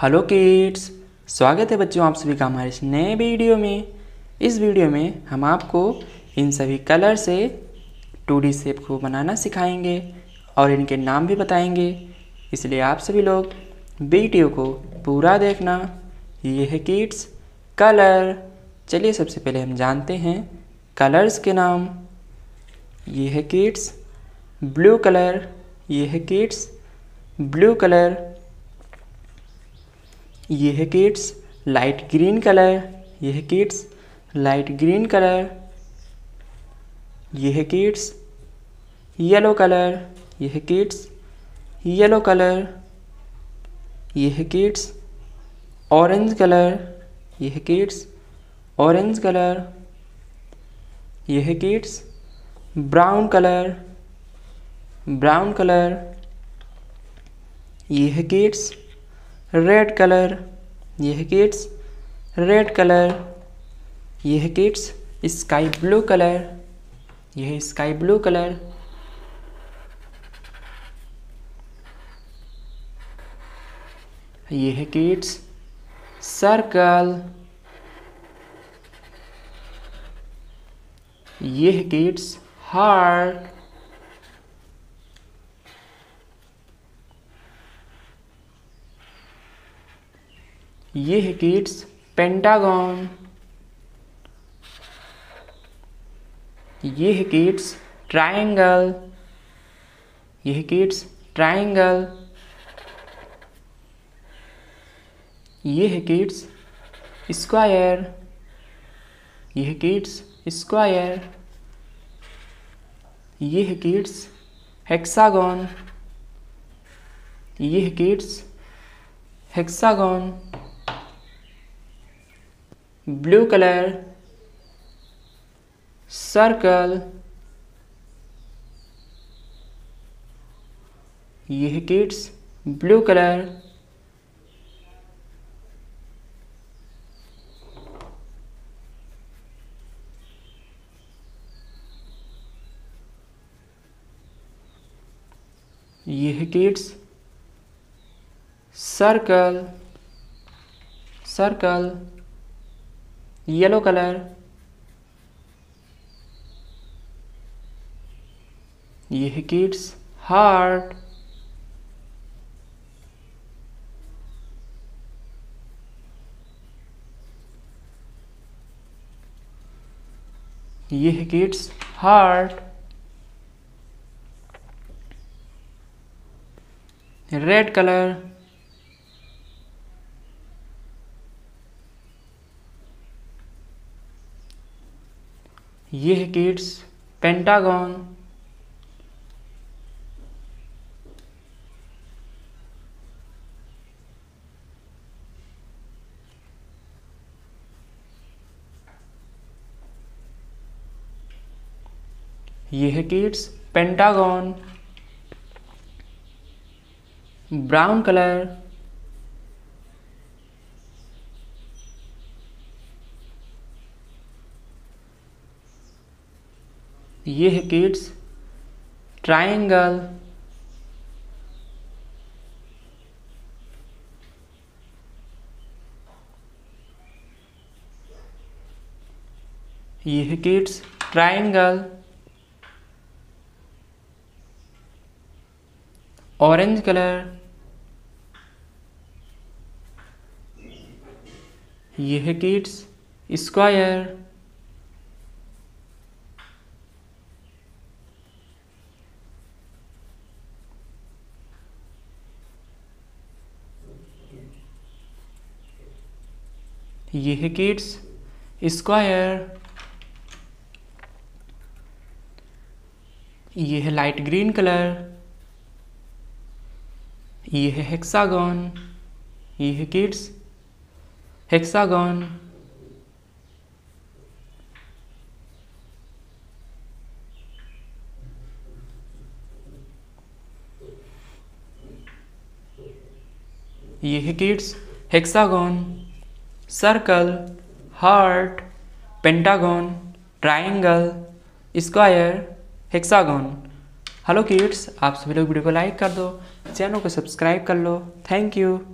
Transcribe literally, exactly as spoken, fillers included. Hello kids, स्वागत है बच्चों आप सभी का हमारे इस नए वीडियो में। इस वीडियो में हम आपको इन सभी कलर से टू डी शेप को बनाना सिखाएंगे और इनके नाम भी बताएंगे, इसलिए आप सभी लोग वीडियो को पूरा देखना। ये है किड्स कलर। चलिए सबसे पहले हम जानते हैं कलर्स के नाम। ये है किड्स ब्लू कलर, ये है किड्स ब्लू कलर, ये है किड्स लाइट ग्रीन कलर, ये है किड्स लाइट ग्रीन कलर, ये है किड्स येलो कलर, ये है किड्स येलो कलर, ये है किड्स ऑरेंज कलर, ये है किड्स ऑरेंज कलर, ये है kids brown colour, brown colour, ये है किड्स रेड कलर, ये है किड्स रेड कलर, ये है किड्स स्काई ब्लू कलर, ये है स्काई ब्लू कलर, ये है किड्स सर्कल, ये है किड्स हार्ट, ये है किड्स पेंटागॉन, ये है किड्स ट्रायंगल, ये है किड्स ट्रायंगल, ये है किड्स स्क्वायर, ये है किड्स स्क्वायर, ये है किड्स हेक्सागॉन, ये है kids hexagon, blue colour circle, ये है किड्स ब्लू कलर, ये है kids circle, circle yellow colour, ये है किड्स हार्ट, ये है किड्स हार्ट, रेड कलर, ये है किड्स पेंटागॉन, ये है किड्स पेंटागॉन, ब्राउन कलर, ये है किड्स ट्रायंगल, ये है किड्स ट्रायंगल, ऑरेंज कलर, ये है किड्स स्क्वायर, ये है किड्स स्क्वायर, ये है लाइट ग्रीन कलर, ये है हेक्सागॉन, ये है किड्स हेक्सागॉन, ये है kids hexagon, circle, heart, pentagon, triangle, square, hexagon. Hello kids, आप सभी लोग वीडियो को लाइक कर दो, चैनल को सब्सक्राइब कर लो। Thank you.